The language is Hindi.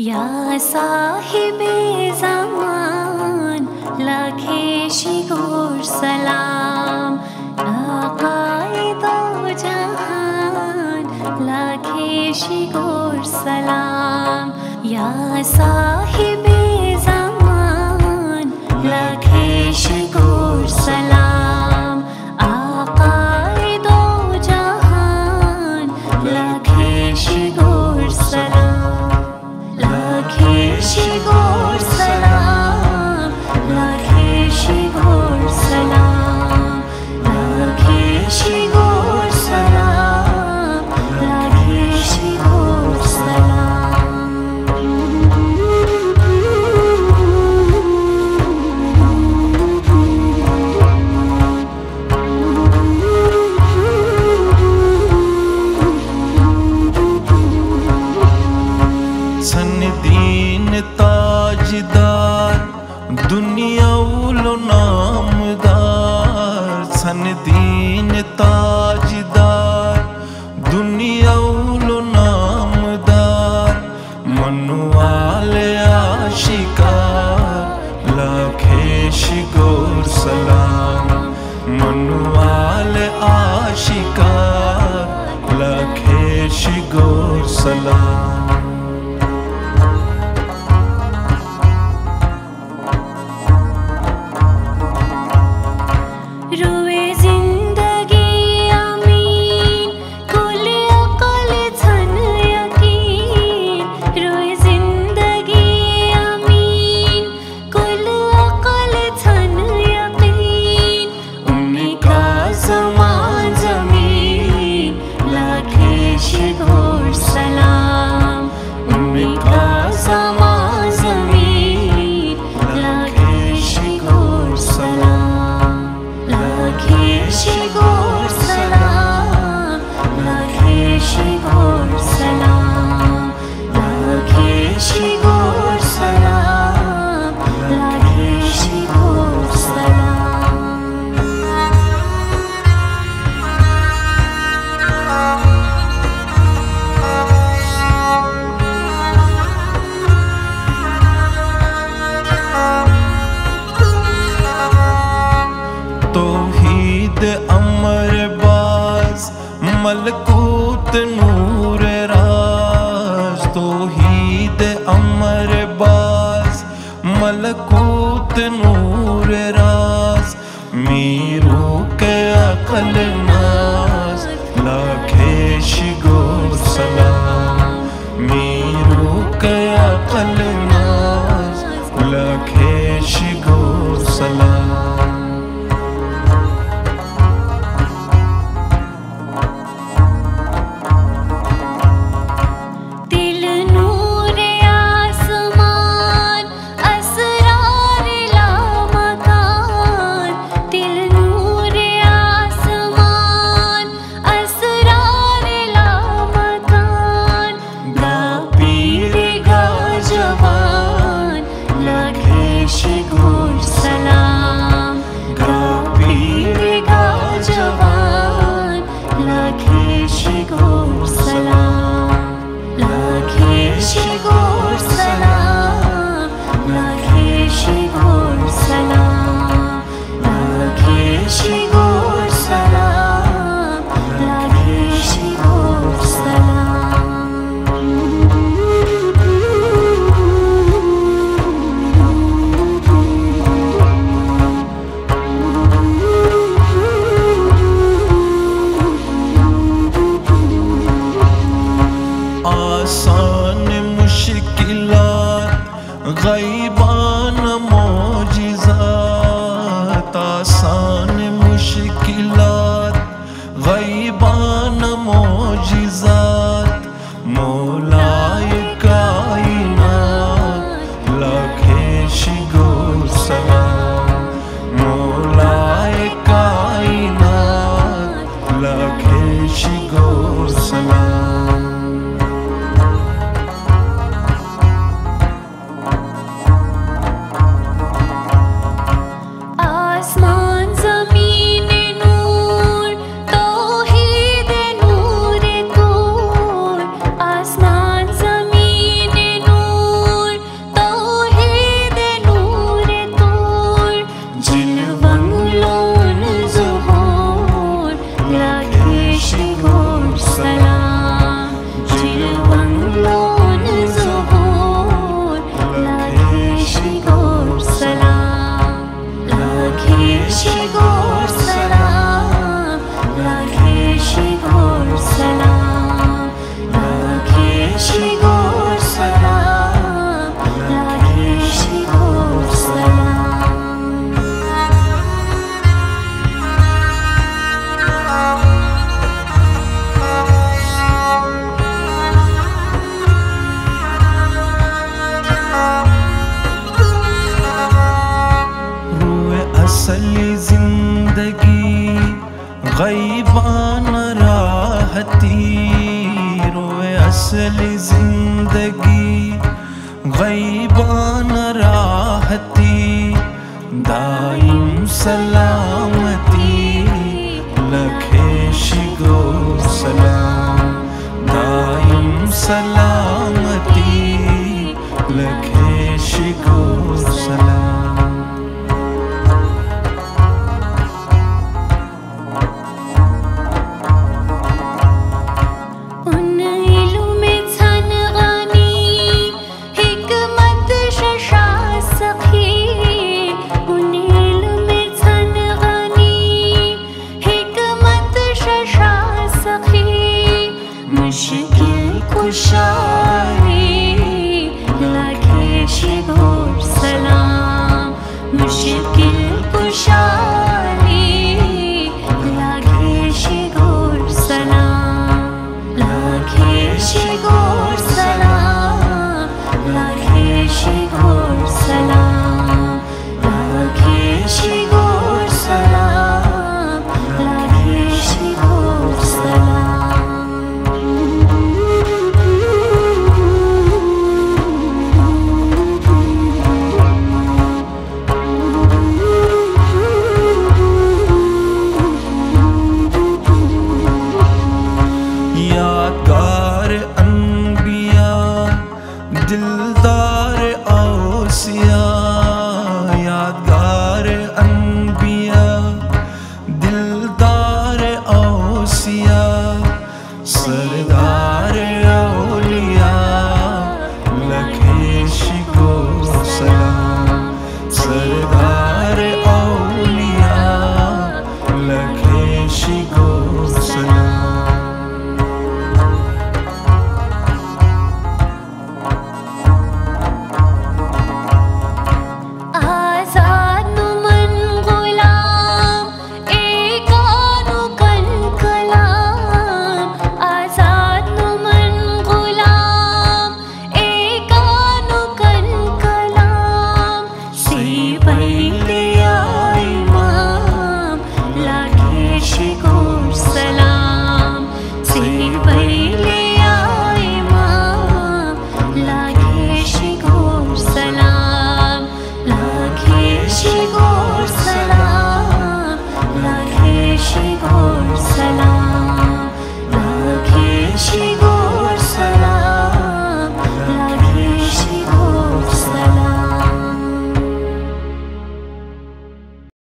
या साहिबे ज़मान लखेशी गोर सलाम, आकाए दो जहान लखेशी गोर सलाम। या साहिबे ज़मान लखेशी गोर सलाम, आकाए दो जहान लखेशी गोर सलाम। Lakheeshi Gor Salam, Lakheeshi Gor Salam, Lakheeshi Gor Salam, Lakheeshi Gor Salam। सन्निधीन ताजदार दुनिया उलो नामदार, सन्निधीन ताजदार दुनिया उलो नामदार, मनवाले आशिकार लखेशी गोर सलाम, मनवाले आशिकार लखेशी गोर सलाम। मलकूत नूर राज, तौहीद अमर बाज, मलकूत नूर राज, मीरू के अकल नाज लखेशी गोर सलाम, मीरू के अकल नाज लखेशी गोर सलाम। ग़ैबान मौजिज़ात, आसान मुश्किलात, ग़ैबान मौजिज़ात, मौलाए कायनात लखेशी गोर सलाम, मौलाए कायनात लखेशी गोर सलाम। तालिबान राहती रोए असल जिंदगी गईबान राहती दायम सलामती लख हेशी गोर सलाम दायम सलामती लख हेशी गोर सलाम। मुश्किल कुशारी लाख हेशी गोर सलाम मुश्किल कुशारी लाख हेशी गोर सलाम लाख हेशी गोर सलाम लाख हेशी गोर सलाम लाख हेशी गोर सलाम लाख हेशी गोर सलाम। दिलदार औसिया यादगार अनबिया दिलदार औसिया सरदार औलिया लख हेशी गोर सलाम सरदार औलिया लख हेशी गोर सलाम। She